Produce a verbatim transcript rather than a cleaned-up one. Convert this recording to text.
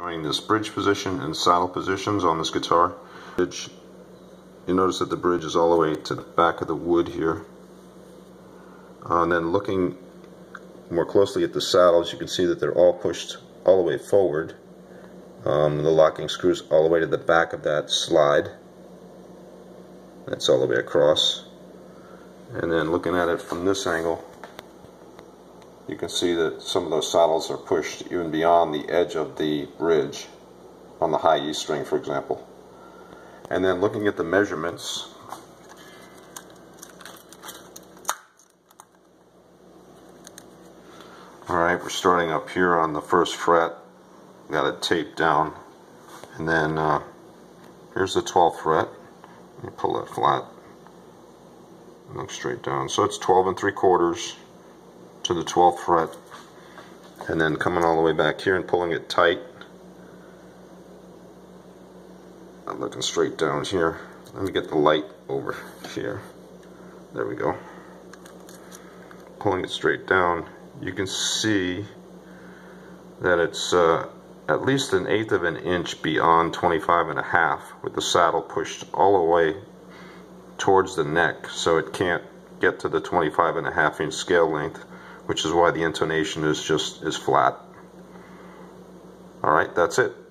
Showing this bridge position and saddle positions on this guitar. Bridge. You notice that the bridge is all the way to the back of the wood here. Uh, and then looking more closely at the saddles, you can see that they're all pushed all the way forward. Um, the locking screws all the way to the back of that slide. That's all the way across. And then looking at it from this angle, you can see that some of those saddles are pushed even beyond the edge of the bridge on the high E string, for example. And then looking at the measurements, alright, we're starting up here on the first fret, got it taped down, and then uh, here's the twelfth fret. Let me pull that flat, look straight down, so it's twelve and three quarters to the twelfth fret, and then coming all the way back here and pulling it tight. I'm looking straight down here. Let me get the light over here. There we go. Pulling it straight down, you can see that it's uh, at least an eighth of an inch beyond twenty-five and a half, with the saddle pushed all the way towards the neck, so it can't get to the twenty-five and a half inch scale length, which is why the intonation is just is flat. Alright, that's it.